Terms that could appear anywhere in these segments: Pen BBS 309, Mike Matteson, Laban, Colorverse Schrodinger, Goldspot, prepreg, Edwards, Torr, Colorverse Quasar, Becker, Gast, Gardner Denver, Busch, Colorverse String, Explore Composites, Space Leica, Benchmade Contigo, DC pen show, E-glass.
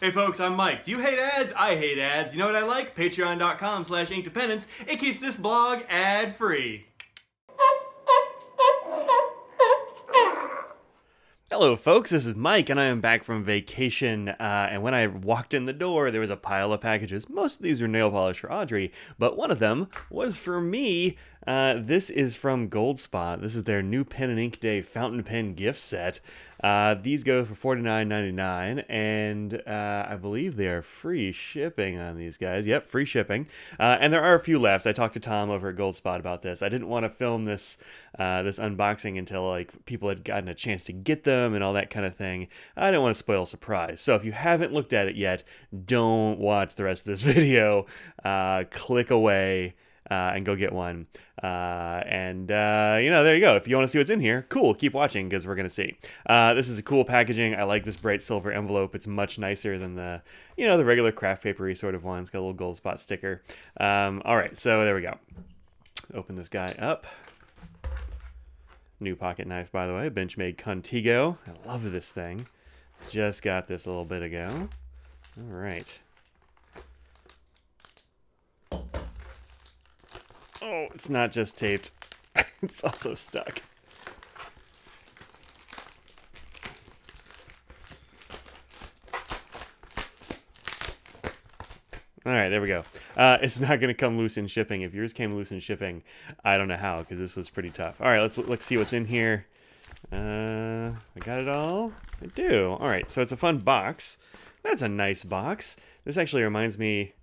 Hey folks, I'm Mike. Do you hate ads? I hate ads. You know what I like? Patreon.com/inkedependence. It keeps this blog ad-free. Hello folks, this is Mike and I am back from vacation, and when I walked in the door there was a pile of packages. Most of these are nail polish for Audrey, but one of them was for me. This is from Goldspot. This is their new Pen and Ink Day fountain pen gift set. These go for $49.99, and I believe they are free shipping on these guys. Yep, free shipping. And there are a few left. I talked to Tom over at Goldspot about this. I didn't want to film this this unboxing until like people had gotten a chance to get them and all that kind of thing. I didn't want to spoil a surprise. So if you haven't looked at it yet, don't watch the rest of this video. Click away. And go get one. You know, there you go. If you want to see what's in here, cool, keep watching because we're going to see. This is a cool packaging. I like this bright silver envelope. It's much nicer than the, you know, the regular craft papery sort of one. It's got a little gold spot sticker. All right, so there we go. Open this guy up. New pocket knife, by the way, Benchmade Contigo. I love this thing. Just got this a little bit ago. All right. Oh, it's not just taped. It's also stuck. All right, there we go. It's not going to come loose in shipping. If yours came loose in shipping, I don't know how, because this was pretty tough. All right, let's see what's in here. I got it all? I do. All right, so it's a fun box. That's a nice box. This actually reminds me...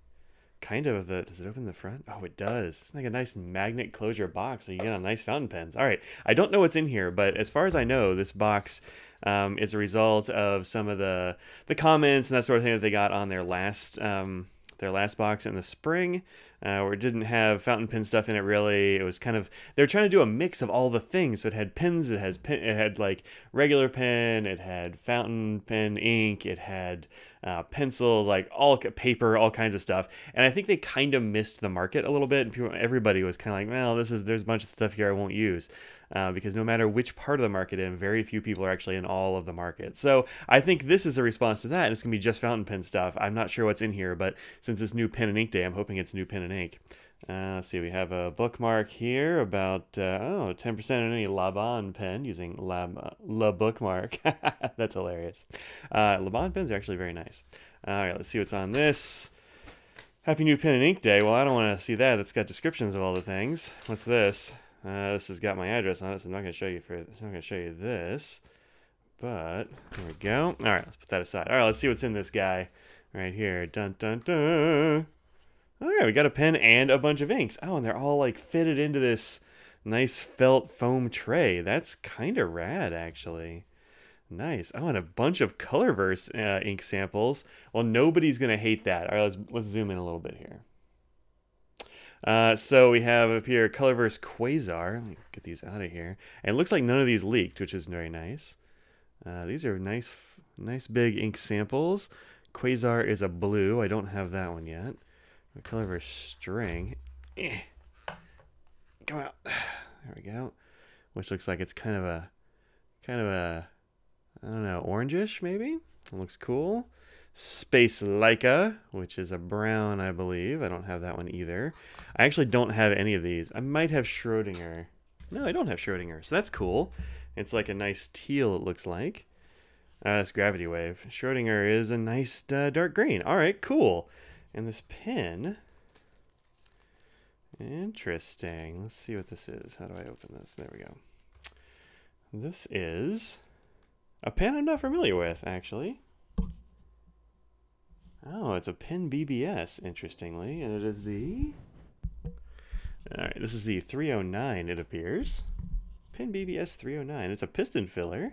kind of the, does it open the front? Oh, it does. It's like a nice magnet closure box, so you get a nice fountain pens. All right, I don't know what's in here, but as far as I know, this box is a result of some of the comments and that sort of thing that they got on their last box in the spring, where it didn't have fountain pen stuff in it really. It was kind of, they were trying to do a mix of all the things. So it had pens, it had like regular pen, it had fountain pen ink, it had pencils, like all paper, all kinds of stuff. And I think they kind of missed the market a little bit. And people, everybody was kind of like, well, this is, there's a bunch of stuff here I won't use. Because no matter which part of the market in, very few people are actually in all of the market. So I think this is a response to that. And it's going to be just fountain pen stuff. I'm not sure what's in here, but since it's new Pen and Ink Day, I'm hoping it's new pen and ink. Let's see, we have a bookmark here about 10% on any Laban pen using La bookmark. That's hilarious. Laban pens are actually very nice. All right, let's see what's on this. Happy New Pen and Ink Day. Well, I don't want to see that. That's got descriptions of all the things. What's this? This has got my address on it, so I'm not going to show you this. But there we go. All right, let's put that aside. All right, let's see what's in this guy right here. Dun dun dun. All right, we got a pen and a bunch of inks. Oh, and they're all like fitted into this nice felt foam tray. That's kind of rad, actually. Nice. Oh, and a bunch of Colorverse ink samples. Well, nobody's gonna hate that. All right, let's zoom in a little bit here. So we have up here Colorverse Quasar. Let me get these out of here. And it looks like none of these leaked, which is very nice. These are nice, nice big ink samples. Quasar is a blue. I don't have that one yet. Colorverse String, come out. There we go. Which looks like it's kind of a, I don't know, orangish maybe. It looks cool. Space Leica, which is a brown, I believe. I don't have that one either. I actually don't have any of these. I might have Schrodinger. No, I don't have Schrodinger. So that's cool. It's like a nice teal. It looks like. That's Gravity Wave. Schrodinger is a nice dark green. All right, cool. And this pen, interesting. Let's see what this is. How do I open this? There we go. This is a pen I'm not familiar with, actually. Oh, it's a Pen BBS, interestingly, and it is the... all right, this is the 309, it appears. Pen BBS 309. It's a piston filler.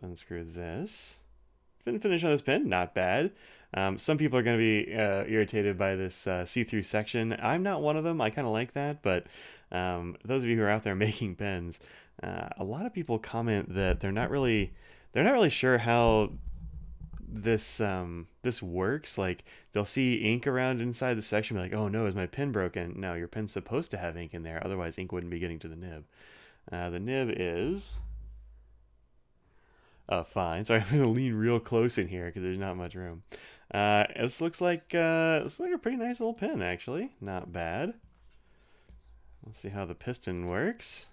Let's unscrew this. Finish on this pen, not bad. Some people are going to be irritated by this see-through section. I'm not one of them. I kind of like that, but those of you who are out there making pens, a lot of people comment that they're not really sure how this this works. Like they'll see ink around inside the section, be like, "Oh no, is my pen broken?" No, your pen's supposed to have ink in there, otherwise ink wouldn't be getting to the nib. The nib is fine. So I'm going to lean real close in here because there's not much room. This looks like a pretty nice little pen, actually. Not bad. Let's see how the piston works.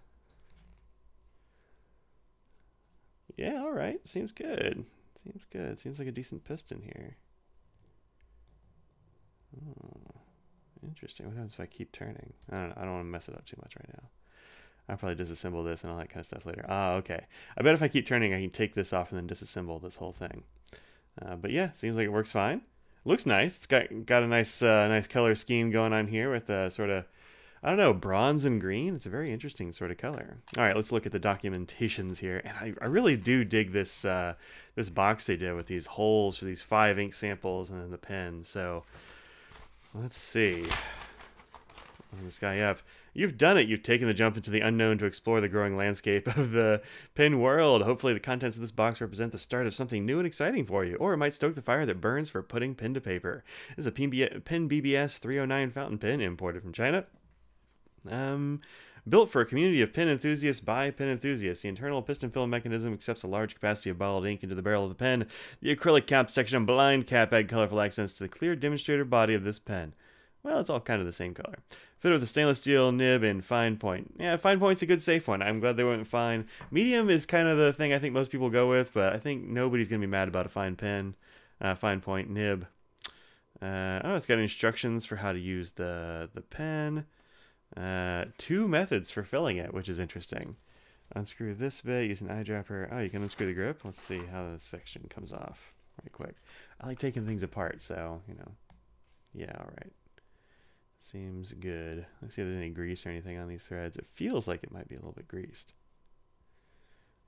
Yeah, all right. Seems good. Seems good. Seems like a decent piston here. Oh, interesting. What happens if I keep turning? I don't know. I don't want to mess it up too much right now. I'll probably disassemble this and all that kind of stuff later. Ah, okay. I bet if I keep turning, I can take this off and then disassemble this whole thing. But yeah, seems like it works fine. Looks nice. It's got a nice nice color scheme going on here with sort of, I don't know, bronze and green. It's a very interesting sort of color. All right, let's look at the documentations here. And I really do dig this this box they did with these holes for these 5 ink samples and then the pen. So let's see. Open this guy up. You've done it. You've taken the jump into the unknown to explore the growing landscape of the pen world. Hopefully the contents of this box represent the start of something new and exciting for you, or it might stoke the fire that burns for putting pen to paper. This is a Pen BBS 309 fountain pen imported from China. Built for a community of pen enthusiasts by pen enthusiasts. The internal piston fill mechanism accepts a large capacity of bottled ink into the barrel of the pen. The acrylic cap section and blind cap add colorful accents to the clear demonstrator body of this pen. Well, it's all kind of the same color. Fitted with a stainless steel nib and fine point. Yeah, fine point's a good safe one. I'm glad they went fine. Medium is kind of the thing I think most people go with, but I think nobody's going to be mad about a fine pen, fine point nib. Oh, it's got instructions for how to use the pen. 2 methods for filling it, which is interesting. Unscrew this bit, use an eyedropper. Oh, you can unscrew the grip. Let's see how this section comes off right quick. I like taking things apart, so, you know. Yeah, all right. Seems good. Let's see if there's any grease or anything on these threads. It feels like it might be a little bit greased.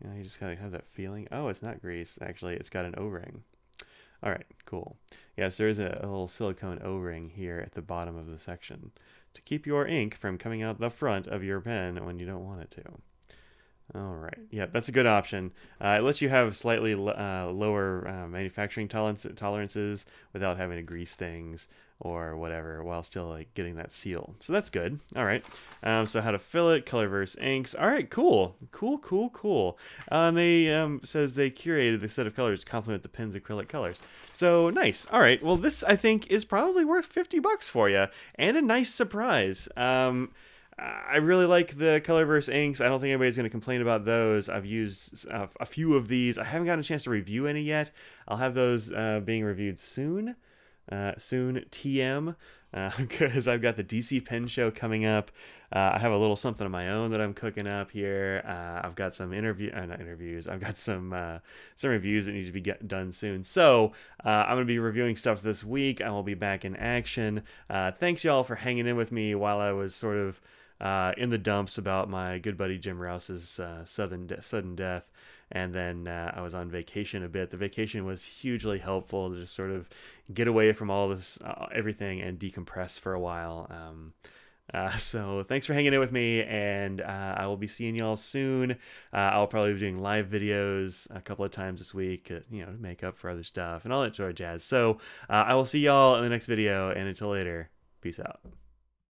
You know, you just gotta have that feeling. Oh, it's not greased. Actually, it's got an O-ring. All right, cool. Yeah, so there's a little silicone O-ring here at the bottom of the section to keep your ink from coming out the front of your pen when you don't want it to. All right, yeah, that's a good option. It lets you have slightly lower manufacturing tolerances without having to grease things or whatever while still like getting that seal. So that's good. All right. So how to fill it, Colorverse inks. All right, cool. Cool, cool, cool. They says they curated the set of colors to complement the pen's acrylic colors. So nice. All right. Well, this I think is probably worth $50 for you and a nice surprise. I really like the Colorverse inks. I don't think anybody's going to complain about those. I've used a few of these. I haven't gotten a chance to review any yet. I'll have those being reviewed soon. Soon TM, because I've got the DC pen show coming up. I have a little something of my own that I'm cooking up here. I've got some not interviews. I've got some reviews that need to be done soon. So I'm going to be reviewing stuff this week. I will be back in action. Thanks y'all for hanging in with me while I was sort of in the dumps about my good buddy Jim Rouse's sudden death. And then I was on vacation a bit. The vacation was hugely helpful to just sort of get away from all this, everything, and decompress for a while. So thanks for hanging in with me, and I will be seeing y'all soon. I'll probably be doing live videos a couple of times this week, you know, to make up for other stuff and all that sort of jazz. So I will see y'all in the next video, and until later, peace out.